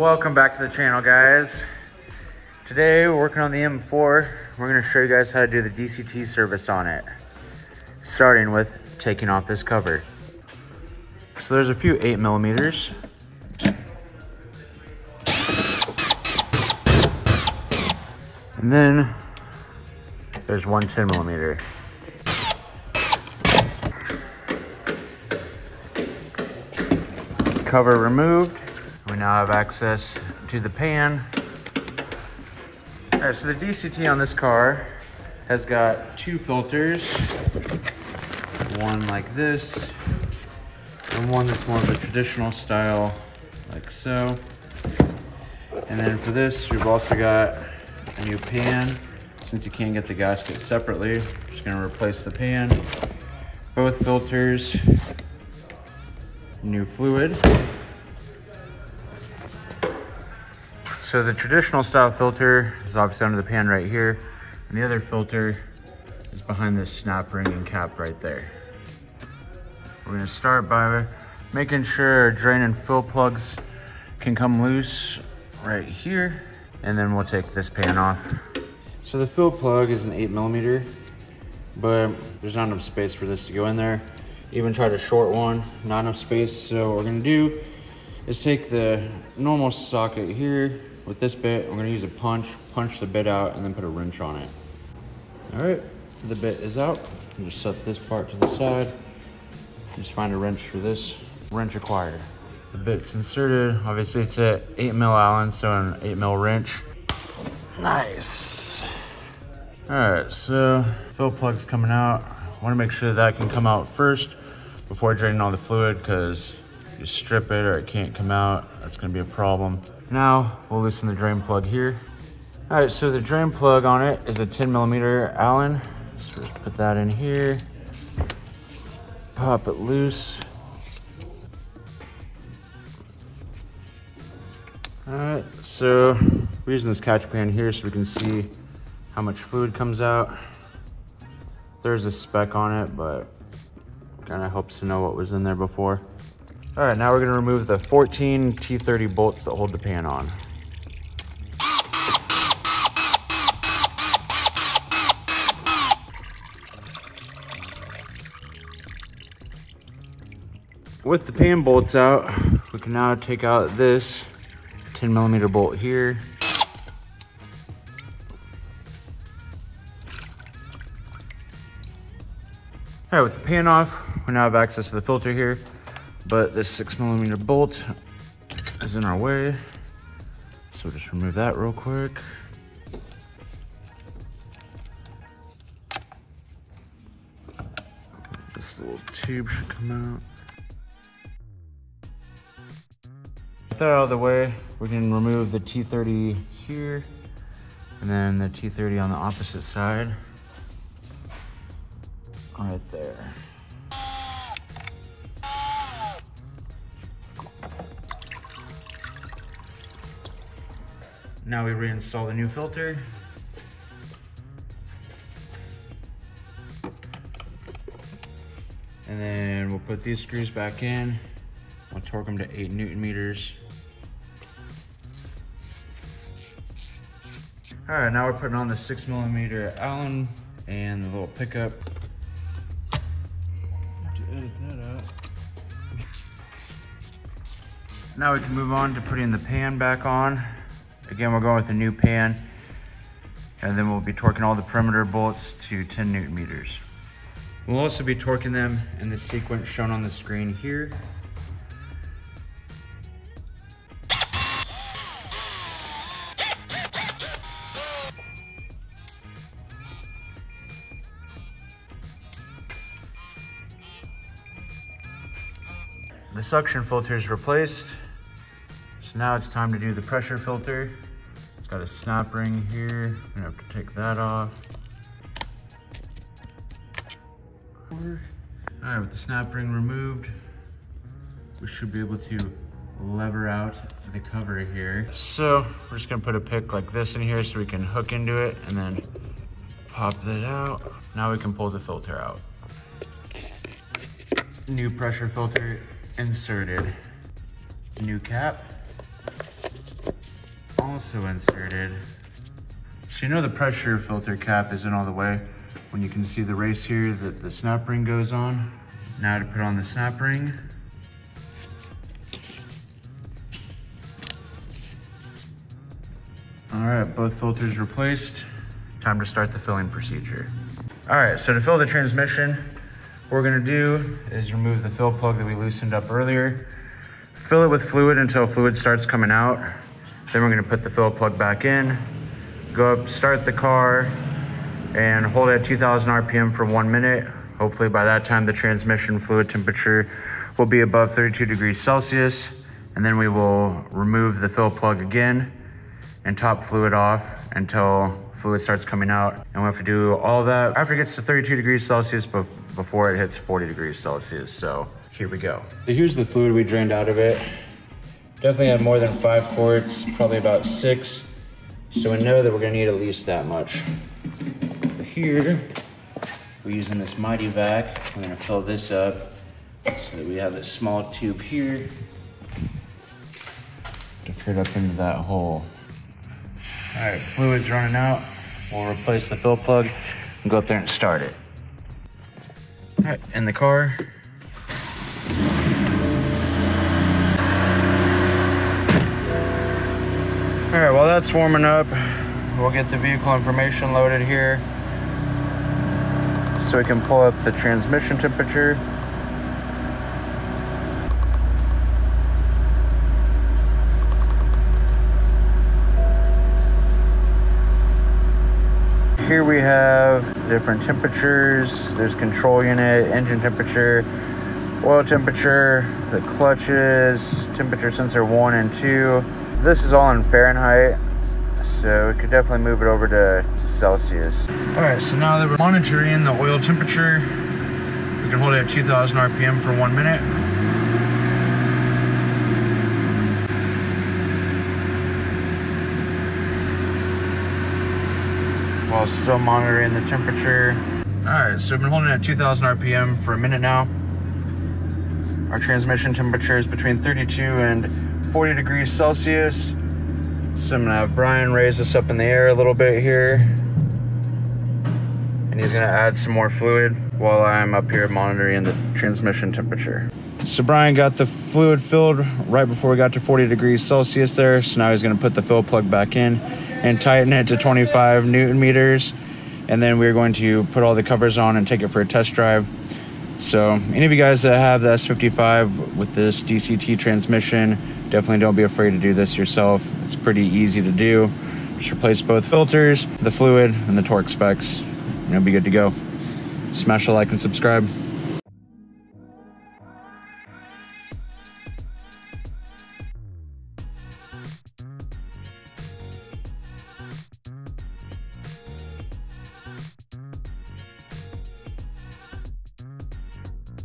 Welcome back to the channel, guys. Today we're working on the M4. We're going to show you guys how to do the DCT service on it, starting with taking off this cover. So there's a few 8mm. And then there's one 10mm. Cover removed. We now have access to the pan. All right, so the DCT on this car has got two filters, one like this and one that's more of a traditional style, like so. And then for this, we've also got a new pan. Since you can't get the gasket separately, I'm just gonna replace the pan, both filters, new fluid. So the traditional style filter is obviously under the pan right here, and the other filter is behind this snap ring and cap right there. We're gonna start by making sure our drain and fill plugs can come loose right here, and then we'll take this pan off. So the fill plug is an 8mm, but there's not enough space for this to go in there. Even tried a short one, not enough space. So what we're gonna do is take the normal socket here with this bit. I'm gonna use a punch the bit out, and then put a wrench on it. All right, the bit is out. You just set this part to the side. Just find a wrench for this. Wrench acquired. The bit's inserted. Obviously it's an 8mm Allen, so an 8mm wrench. Nice. All right, so fill plug's coming out. I wanna make sure that can come out first before draining all the fluid, because you strip it or it can't come out, that's gonna be a problem. Now, we'll loosen the drain plug here. All right, so the drain plug on it is a 10mm Allen. So just put that in here, pop it loose. All right, so we're using this catch pan here so we can see how much fluid comes out. There's a speck on it, but kind of helps to know what was in there before. All right, now we're gonna remove the 14 T30 bolts that hold the pan on. With the pan bolts out, we can now take out this 10mm bolt here. All right, with the pan off, we now have access to the filter here, but this 6mm bolt is in our way. So we'll just remove that real quick. This little tube should come out. Get that out of the way, we can remove the T30 here, and then the T30 on the opposite side. Right there. Now we reinstall the new filter. And then we'll put these screws back in. We'll torque them to 8 Nm. All right, now we're putting on the 6mm Allen and the little pickup. Now we can move on to putting the pan back on. Again, we're going with a new pan, and then we'll be torquing all the perimeter bolts to 10 Nm. We'll also be torquing them in the sequence shown on the screen here. The suction filter is replaced. So now it's time to do the pressure filter. It's got a snap ring here. I'm gonna have to take that off. All right, with the snap ring removed, we should be able to lever out the cover here. So we're just gonna put a pick like this in here so we can hook into it and then pop that out. Now we can pull the filter out. New pressure filter inserted. New cap. also inserted. So you know the pressure filter cap isn't all the way. When you can see the race here that the snap ring goes on. Now to put on the snap ring. All right, both filters replaced. Time to start the filling procedure. All right, so to fill the transmission, what we're gonna do is remove the fill plug that we loosened up earlier, fill it with fluid until fluid starts coming out. Then we're gonna put the fill plug back in, go up, start the car, and hold it at 2000 RPM for 1 minute. Hopefully by that time, the transmission fluid temperature will be above 32 degrees Celsius. And then we will remove the fill plug again and top fluid off until fluid starts coming out. And we have to do all that after it gets to 32 degrees Celsius, but before it hits 40 degrees Celsius. So here we go. So here's the fluid we drained out of it. Definitely had more than 5 quarts, probably about 6. So we know that we're gonna need at least that much. Here, we're using this MightyVac. We're gonna fill this up so that we have this small tube here to fit up into that hole. All right, fluid's running out. We'll replace the fill plug and go up there and start it. All right, in the car. All right, while that's warming up, we'll get the vehicle information loaded here so we can pull up the transmission temperature. Here we have different temperatures. There's control unit, engine temperature, oil temperature, the clutches, temperature sensor 1 and 2. This is all in Fahrenheit, so we could definitely move it over to Celsius. All right, so now that we're monitoring the oil temperature, we can hold it at 2000 RPM for 1 minute. While still monitoring the temperature. All right, so I've been holding it at 2000 RPM for a minute now. Our transmission temperature is between 32 and 40 degrees Celsius. So I'm gonna have Brian raise this up in the air a little bit here. And he's gonna add some more fluid while I'm up here monitoring the transmission temperature. So Brian got the fluid filled right before we got to 40 degrees Celsius there. So now he's gonna put the fill plug back in and tighten it to 25 Newton meters. And then we're going to put all the covers on and take it for a test drive. So any of you guys that have the S55 with this DCT transmission, definitely don't be afraid to do this yourself. It's pretty easy to do. Just replace both filters, the fluid, and the torque specs. And you'll be good to go. Smash a like and subscribe.